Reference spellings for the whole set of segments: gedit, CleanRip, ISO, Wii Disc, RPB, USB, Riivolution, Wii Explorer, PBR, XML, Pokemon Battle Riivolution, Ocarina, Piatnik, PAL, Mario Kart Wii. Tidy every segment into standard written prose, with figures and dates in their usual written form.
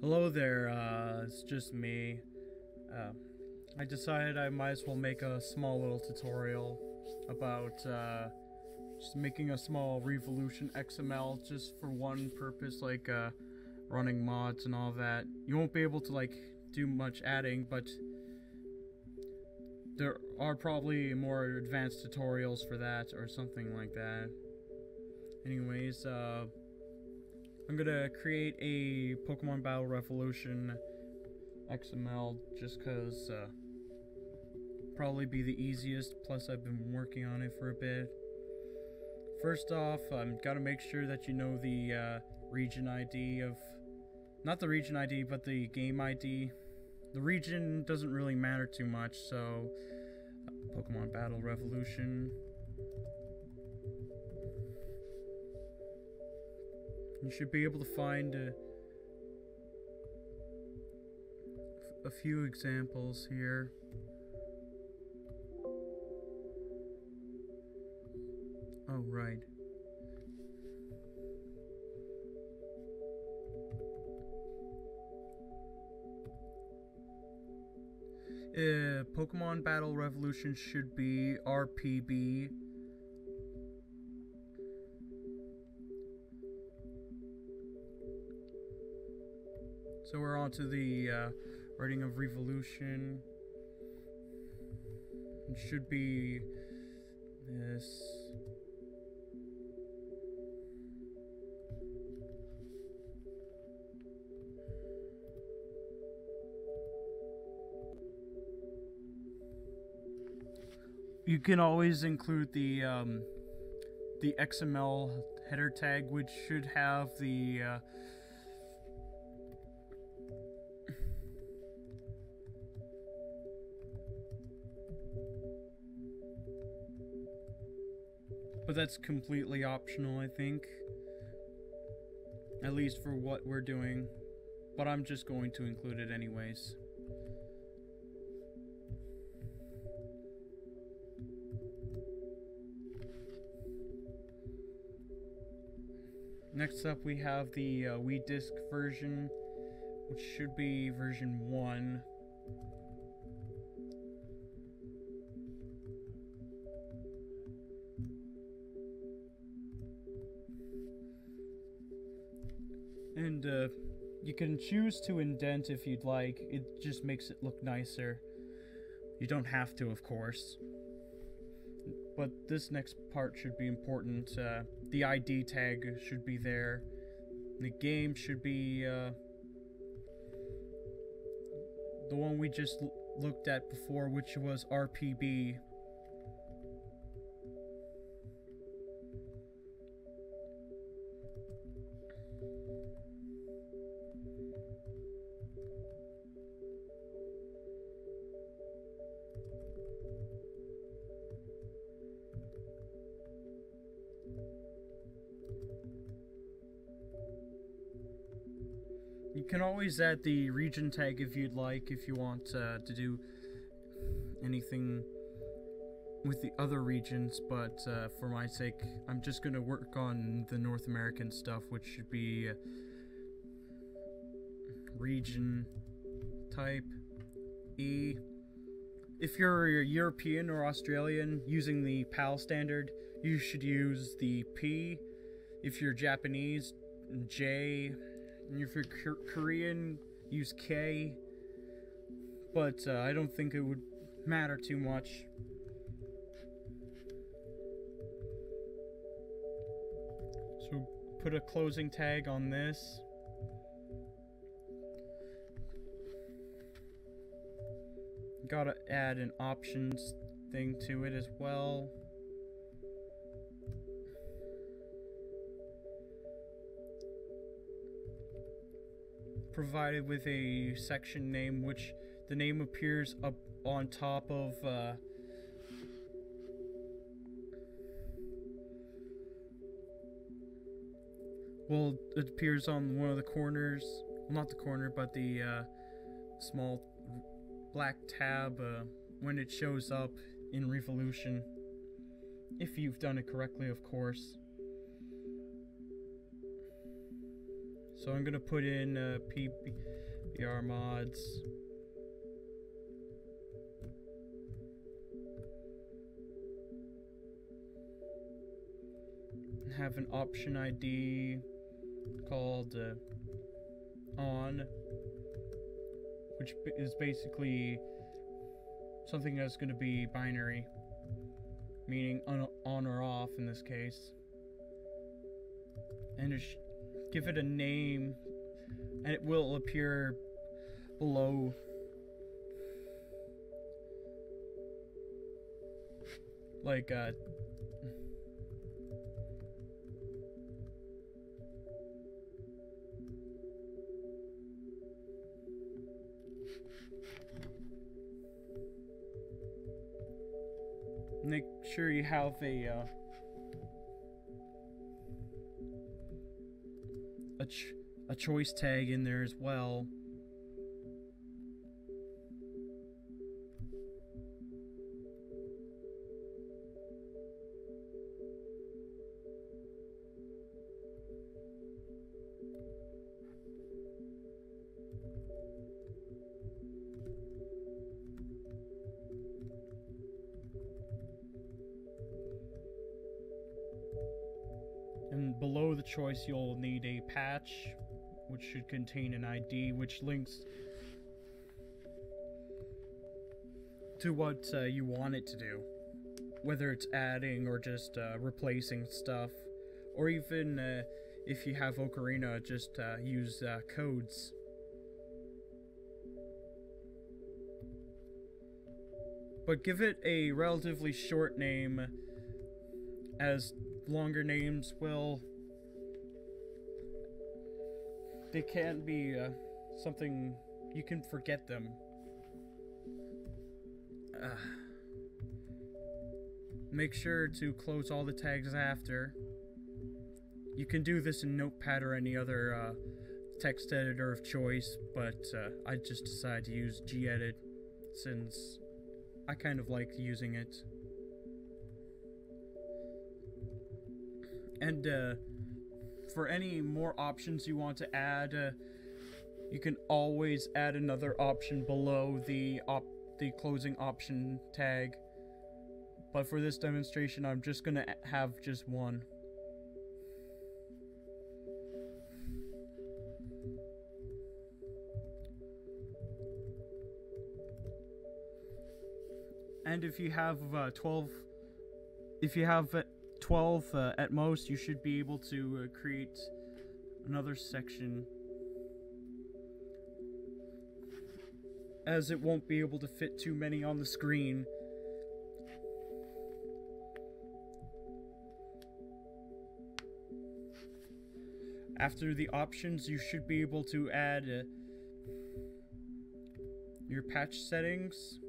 Hello there, it's just me. I decided I might as well make a small little tutorial about just making a small Riivolution XML just for one purpose, like running mods and all that. You won't be able to like do much adding, but there are probably more advanced tutorials for that or something like that. Anyways, I'm gonna create a Pokemon Battle Riivolution XML just cause probably be the easiest, plus I've been working on it for a bit. First off, I've gotta make sure that you know the region ID of, not the region ID, but the game ID. The region doesn't really matter too much, so Pokemon Battle Riivolution. You should be able to find a few examples here. Oh, right. Pokemon Battle Riivolution should be RPB. So we're on to the writing of Riivolution. It should be this. You can always include the XML header tag, which should have the but that's completely optional, I think. At least for what we're doing. But I'm just going to include it anyways. Next up we have the Wii Disc version, which should be version 1. And you can choose to indent if you'd like, it just makes it look nicer. You don't have to, of course. But this next part should be important. The ID tag should be there. The game should be the one we just looked at before, which was RPB. You can always add the region tag if you'd like, if you want to do anything with the other regions, but for my sake, I'm just going to work on the North American stuff, which should be region type E. If you're European or Australian, using the PAL standard, you should use the P. If you're Japanese, J. And if you're Korean, use K, but I don't think it would matter too much. So put a closing tag on this. Gotta add an options thing to it as well. Provided with a section name, which the name appears up on top of well, it appears on one of the corners, not the corner, but the small black tab when it shows up in Riivolution, if you've done it correctly, of course. So I'm gonna put in PBR mods. Have an option ID called on, which is basically something that's going to be binary, meaning on or off in this case, and just give it a name and it will appear below. Like make sure you have a choice tag in there as well. Below the choice, you'll need a patch, which should contain an ID, which links to what you want it to do. Whether it's adding or just replacing stuff, or even if you have Ocarina, just use codes. But give it a relatively short name, as longer names will, they can be something you can forget them. Make sure to close all the tags after. You can do this in Notepad or any other text editor of choice, but I just decided to use gedit since I kind of like using it. And for any more options you want to add, you can always add another option below the closing option tag. But for this demonstration, I'm just gonna have just one. And if you have 12 at most, you should be able to create another section, as it won't be able to fit too many on the screen. After the options, you should be able to add your patch settings.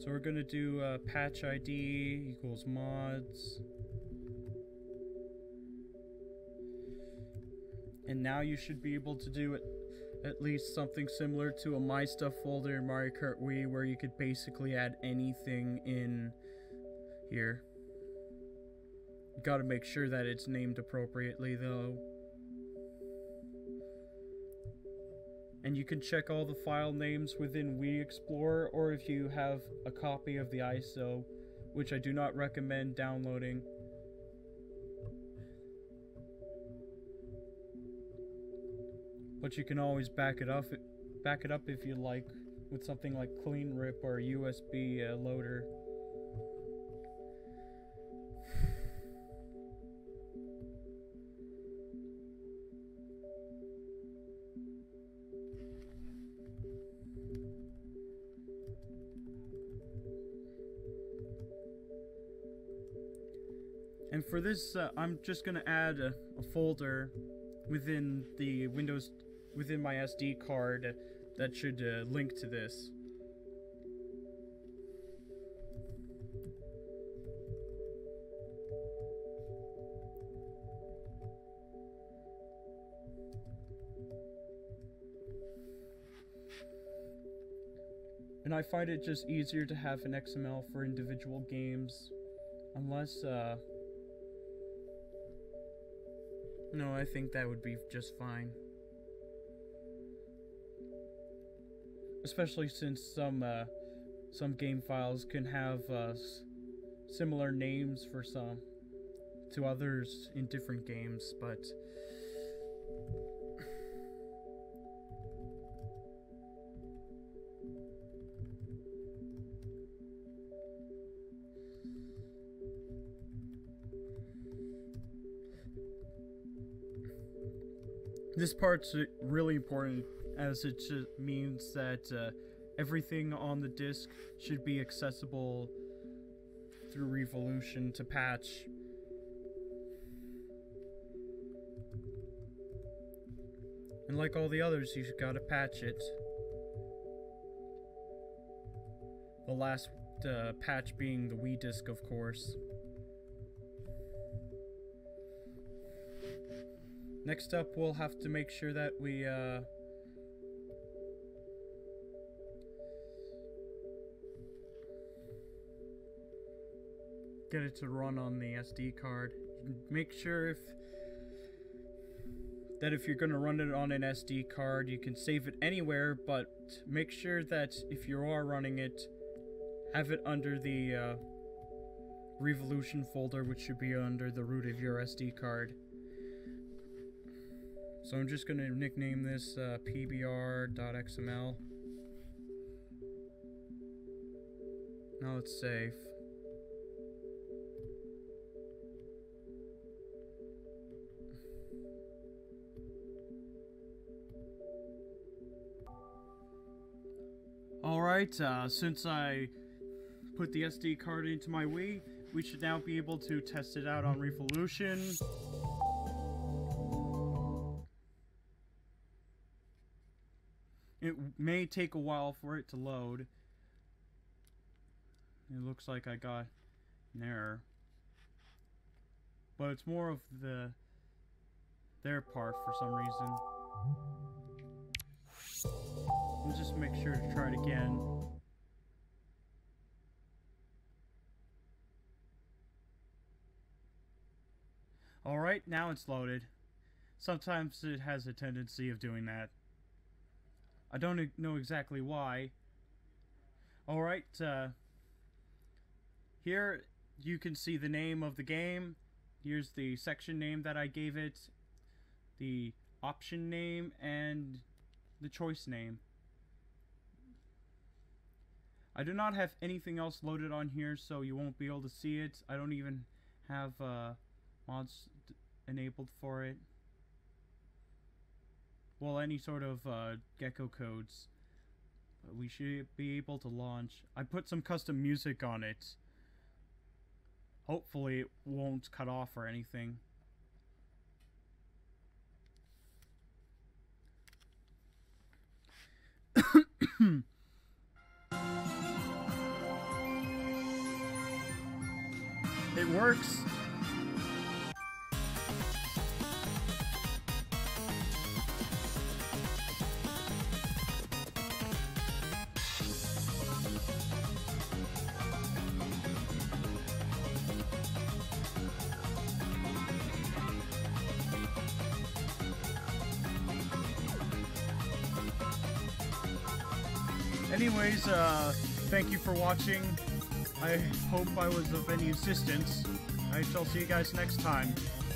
So we're going to do patch ID equals mods. And now you should be able to do at least something similar to a My Stuff folder in Mario Kart Wii, where you could basically add anything in here. You got to make sure that it's named appropriately though. And you can check all the file names within Wii Explorer, or if you have a copy of the ISO, which I do not recommend downloading. But you can always back it up if you like, with something like CleanRip or a USB loader. And for this, I'm just going to add a folder within the Windows, within my SD card, that should link to this. and I find it just easier to have an XML for individual games, unless, no, I think that would be just fine. Especially since some game files can have similar names for some to others in different games, but this part's really important, as it means that everything on the disc should be accessible through Riivolution to patch. And like all the others, you gotta patch it. The last patch being the Wii Disc, of course. Next up, we'll have to make sure that we get it to run on the SD card. Make sure if you're going to run it on an SD card, you can save it anywhere, but make sure that if you are running it, have it under the Riivolution folder, which should be under the root of your SD card. So I'm just going to nickname this PBR.xml. Now let's save. Alright, since I put the SD card into my Wii, we should now be able to test it out on Riivolution. It may take a while for it to load. It looks like I got an error. But it's more of their part for some reason. We'll just make sure to try it again. Alright, now it's loaded. Sometimes it has a tendency of doing that. I don't know exactly why. Alright, here you can see the name of the game. Here's the section name that I gave it, the option name, and the choice name. I do not have anything else loaded on here, so you won't be able to see it. I don't even have mods enabled for it. Well, any sort of gecko codes. But we should be able to launch. I put some custom music on it. Hopefully it won't cut off or anything. It works. Anyways, thank you for watching. I hope I was of any assistance. I shall see you guys next time.